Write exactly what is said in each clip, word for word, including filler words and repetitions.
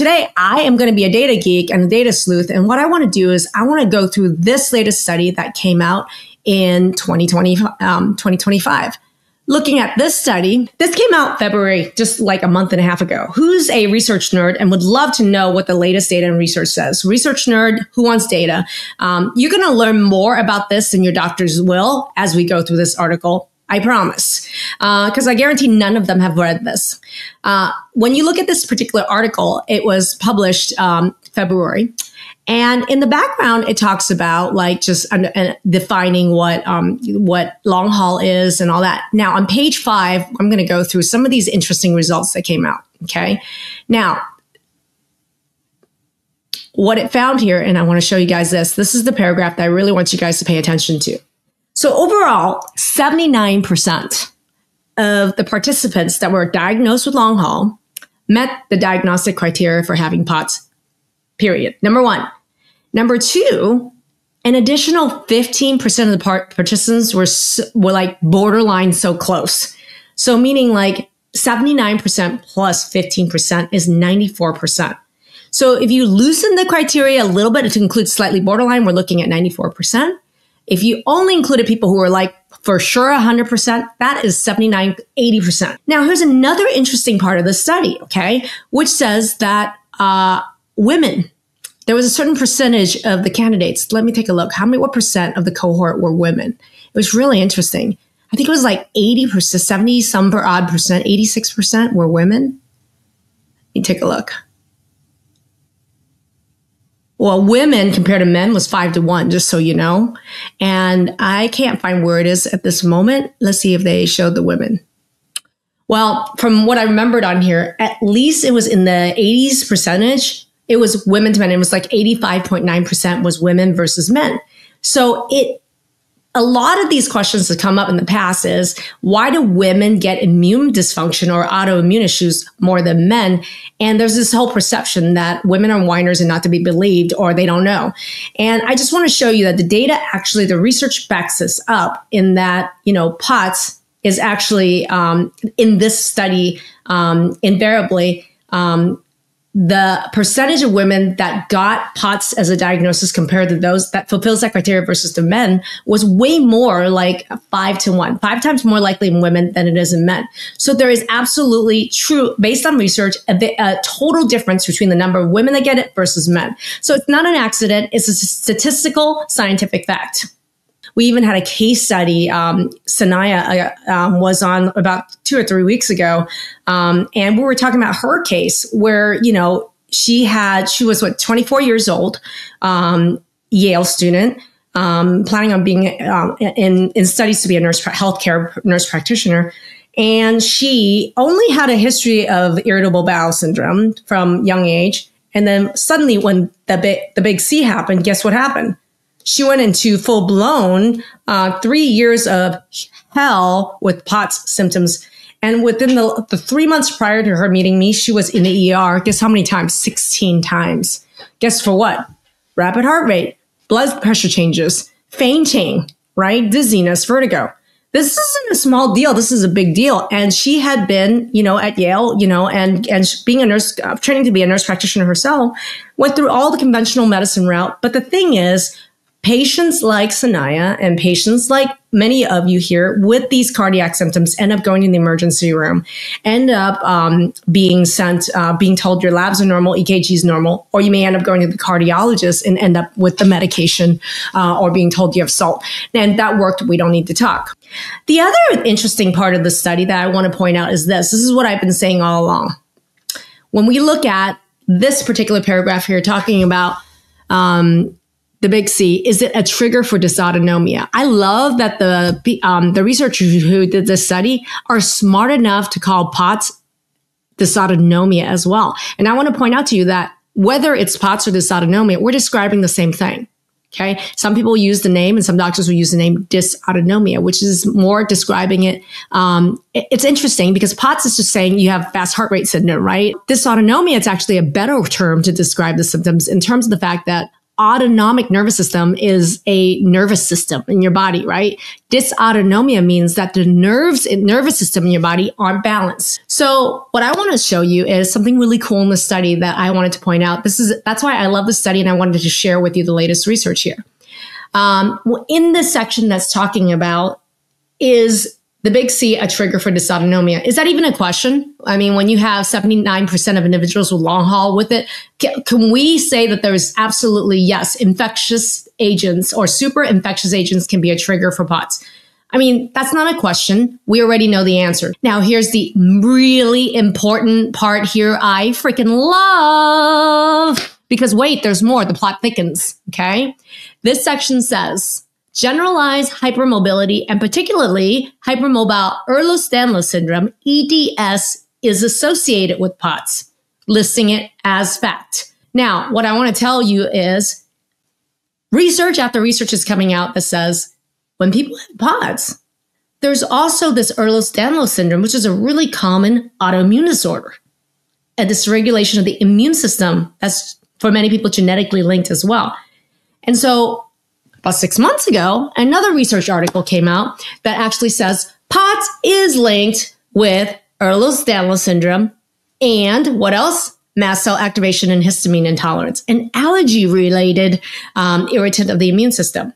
Today, I am going to be a data geek and a data sleuth. And what I want to do is I want to go through this latest study that came out in twenty twenty, um, twenty twenty-five. Looking at this study, this came out February, just like a month and a half ago. Who's a research nerd and would love to know what the latest data and research says? Research nerd, who wants data? Um, you're going to learn more about this than your doctors will as we go through this article. I promise, because uh, I guarantee none of them have read this. Uh, when you look at this particular article, it was published um, February. And in the background, it talks about like just un- un- defining what um, what long haul is and all that. Now, on page five, I'm going to go through some of these interesting results that came out. Okay, now, what it found here, and I want to show you guys this. This is the paragraph that I really want you guys to pay attention to. So overall, seventy-nine percent of the participants that were diagnosed with long haul met the diagnostic criteria for having P O T S, period. Number one. Number two, an additional fifteen percent of the part- participants were, were like borderline so close. So meaning like seventy-nine percent plus fifteen percent is ninety-four percent. So if you loosen the criteria a little bit to include slightly borderline, we're looking at ninety-four percent. If you only included people who were like for sure one hundred percent, that is seventy-nine, eighty percent. Now, here's another interesting part of the study, okay, which says that uh, women, there was a certain percentage of the candidates. Let me take a look. How many, what percent of the cohort were women? It was really interesting. I think it was like eighty percent, seventy some per odd percent, eighty-six percent were women. Let me take a look. Well, women compared to men was five to one, just so you know. And I can't find where it is at this moment. Let's see if they showed the women. Well, from what I remembered on here, at least it was in the eighties percentage. It was women to men. It was like eighty-five point nine percent was women versus men. So it, a lot of these questions that come up in the past is, why do women get immune dysfunction or autoimmune issues more than men? And there's this whole perception that women are whiners and not to be believed, or they don't know. And I just want to show you that the data, actually, the research backs this up in that, you know, P O T S is actually um, in this study, um, invariably, um, the percentage of women that got P O T S as a diagnosis compared to those that fulfills that criteria versus the men was way more, like five to one, five times more likely in women than it is in men. So there is absolutely true, based on research, a, bit, a total difference between the number of women that get it versus men. So it's not an accident. It's a statistical scientific fact. We even had a case study, um, Sanaya uh, um, was on about two or three weeks ago. Um, and we were talking about her case where, you know, she had, she was what, twenty-four years old, um, Yale student, um, planning on being um, in, in studies to be a nurse, healthcare nurse practitioner. And she only had a history of irritable bowel syndrome from young age. And then suddenly when the big, the big C happened, guess what happened? She went into full-blown uh, three years of hell with P O T S symptoms. And within the, the three months prior to her meeting me, she was in the E R. Guess how many times? sixteen times. Guess for what? Rapid heart rate, blood pressure changes, fainting, right? Dizziness, vertigo. This isn't a small deal. This is a big deal. And she had been, you know, at Yale, you know, and, and being a nurse, uh, training to be a nurse practitioner herself, went through all the conventional medicine route. But the thing is, patients like Sanaya and patients like many of you here with these cardiac symptoms end up going to the emergency room, end up um, being sent, uh, being told your labs are normal, E K G is normal, or you may end up going to the cardiologist and end up with the medication uh, or being told you have salt. And that worked. We don't need to talk. The other interesting part of the study that I want to point out is this. This is what I've been saying all along. When we look at this particular paragraph here talking about um the big C, is it a trigger for dysautonomia? I love that the um, the researchers who did this study are smart enough to call P O T S dysautonomia as well. And I want to point out to you that whether it's P O T S or dysautonomia, we're describing the same thing. Okay, some people use the name, and some doctors will use the name dysautonomia, which is more describing it. Um, it's interesting because P O T S is just saying you have fast heart rate syndrome, right? Dysautonomia, it's actually a better term to describe the symptoms in terms of the fact that autonomic nervous system is a nervous system in your body, right? Dysautonomia means that the nerves and nervous system in your body aren't balanced. So what I want to show you is something really cool in the study that I wanted to point out. This is, that's why I love this study, and I wanted to share with you the latest research here. Um, in this section that's talking about, is the big C a trigger for dysautonomia? Is that even a question? I mean, when you have seventy-nine percent of individuals with long haul with it, can, can we say that there's absolutely, yes, infectious agents or super infectious agents can be a trigger for POTS? I mean, that's not a question. We already know the answer. Now, here's the really important part here I freaking love, because wait, there's more. The plot thickens, okay? This section says, generalized hypermobility, and particularly hypermobile Ehlers-Danlos syndrome, E D S, is associated with POTS, listing it as fact. Now, what I want to tell you is research after research is coming out that says when people have POTS, there's also this Ehlers-Danlos syndrome, which is a really common autoimmune disorder, a dysregulation of the immune system that's for many people genetically linked as well. And so about six months ago, another research article came out that actually says POTS is linked with Ehlers-Danlos syndrome and what else? Mast cell activation and histamine intolerance, an allergy-related um, irritant of the immune system.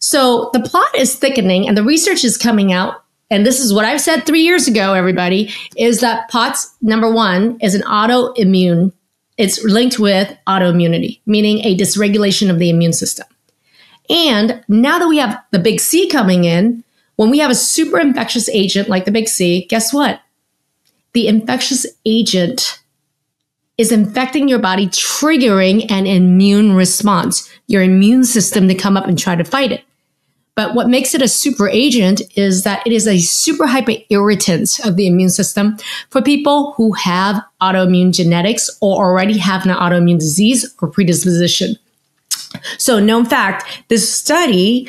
So the plot is thickening and the research is coming out. And this is what I've said three years ago, everybody, is that POTS, number one, is an autoimmune. It's linked with autoimmunity, meaning a dysregulation of the immune system. And now that we have the big C coming in, when we have a super infectious agent like the big C, guess what? The infectious agent is infecting your body, triggering an immune response, your immune system to come up and try to fight it. But what makes it a super agent is that it is a super hyper irritant of the immune system for people who have autoimmune genetics or already have an autoimmune disease or predisposition. So known fact, this study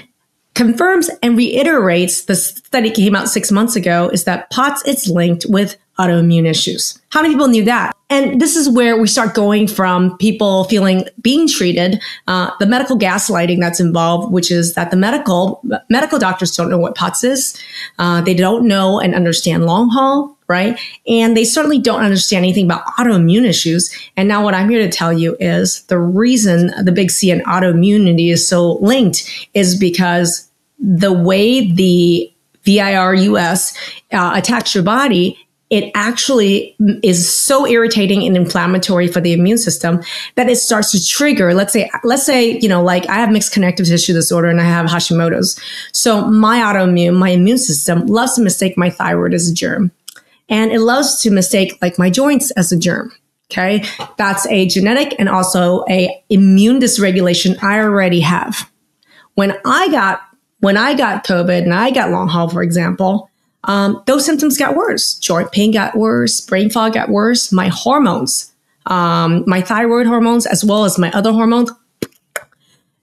confirms and reiterates the study came out six months ago is that POTS is linked with autoimmune issues. How many people knew that? And this is where we start going from people feeling being treated, uh, the medical gaslighting that's involved, which is that the medical medical doctors don't know what POTS is. Uh, they don't know and understand long haul, right? And they certainly don't understand anything about autoimmune issues. And now what I'm here to tell you is the reason the big C and autoimmunity is so linked is because the way the virus uh, attacks your body, it actually is so irritating and inflammatory for the immune system that it starts to trigger. Let's say, let's say, you know, like I have mixed connective tissue disorder and I have Hashimoto's. So my autoimmune, my immune system loves to mistake my thyroid as a germ, and it loves to mistake like my joints as a germ. Okay. That's a genetic and also a immune dysregulation I already have. When I got, when I got COVID and I got long haul, for example, Um, those symptoms got worse. Joint pain got worse. Brain fog got worse. My hormones, um, my thyroid hormones, as well as my other hormones.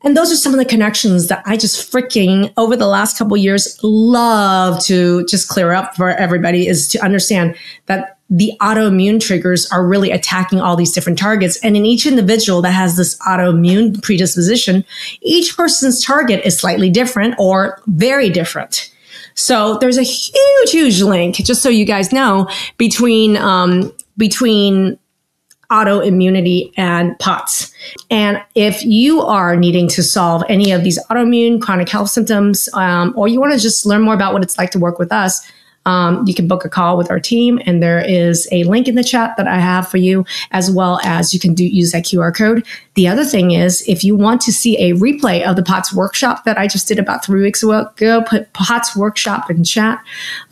And those are some of the connections that I just freaking, over the last couple of years, love to just clear up for everybody, is to understand that the autoimmune triggers are really attacking all these different targets. And in each individual that has this autoimmune predisposition, each person's target is slightly different or very different. So there's a huge, huge link, just so you guys know, between um, between autoimmunity and POTS. And if you are needing to solve any of these autoimmune chronic health symptoms, um, or you want to just learn more about what it's like to work with us, um, you can book a call with our team. And there is a link in the chat that I have for you, as well as you can do use that Q R code. The other thing is, if you want to see a replay of the POTS workshop that I just did about three weeks ago, put POTS workshop in chat.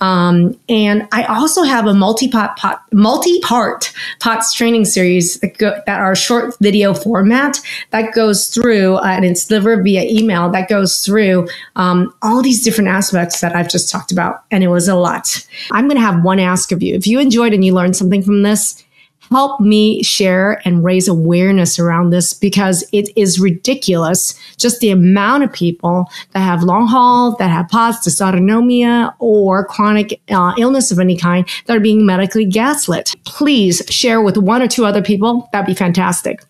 Um, and I also have a multi-part pot, multi-part POTS training series that, go, that are short video format that goes through, uh, and it's delivered via email, that goes through um, all these different aspects that I've just talked about. And it was a lot. I'm going to have one ask of you. If you enjoyed and you learned something from this, help me share and raise awareness around this, because it is ridiculous just the amount of people that have long haul, that have POTS, dysautonomia, or chronic uh, illness of any kind that are being medically gaslit. Please share with one or two other people. That'd be fantastic.